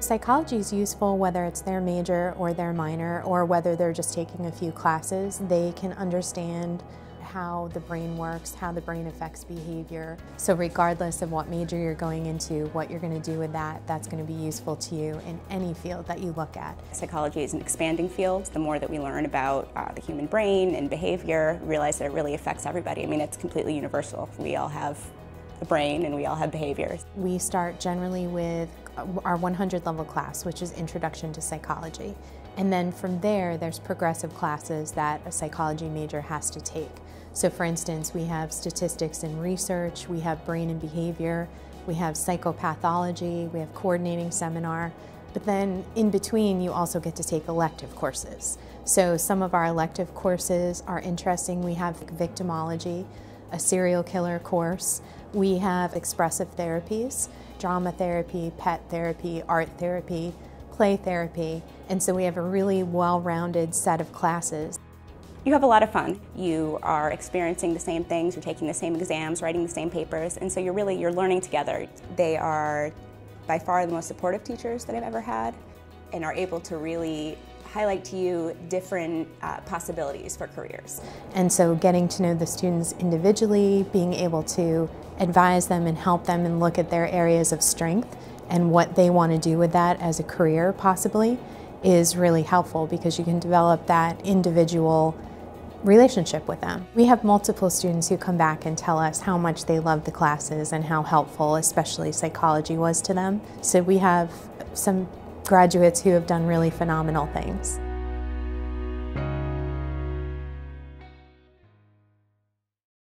Psychology is useful whether it's their major or their minor, or whether they're just taking a few classes. They can understand how the brain works, how the brain affects behavior. So regardless of what major you're going into, what you're going to do with that, that's going to be useful to you in any field that you look at. Psychology is an expanding field. The more that we learn about the human brain and behavior, realize that it really affects everybody. I mean, it's completely universal. We all have a brain and we all have behaviors. We start generally with our 100 level class, which is Introduction to Psychology. And then from there, there's progressive classes that a psychology major has to take. So for instance, we have statistics and research, we have brain and behavior, we have psychopathology, we have coordinating seminar. But then in between, you also get to take elective courses. So some of our elective courses are interesting. We have victimology, a serial killer course. We have expressive therapies, drama therapy, pet therapy, art therapy, play therapy, and so we have a really well-rounded set of classes. You have a lot of fun. You are experiencing the same things, you're taking the same exams, writing the same papers, and so you're learning together. They are by far the most supportive teachers that I've ever had, and are able to really highlight to you different possibilities for careers. And so getting to know the students individually, being able to advise them and help them and look at their areas of strength and what they want to do with that as a career possibly is really helpful, because you can develop that individual relationship with them. We have multiple students who come back and tell us how much they love the classes and how helpful especially psychology was to them. So we have some graduates who have done really phenomenal things.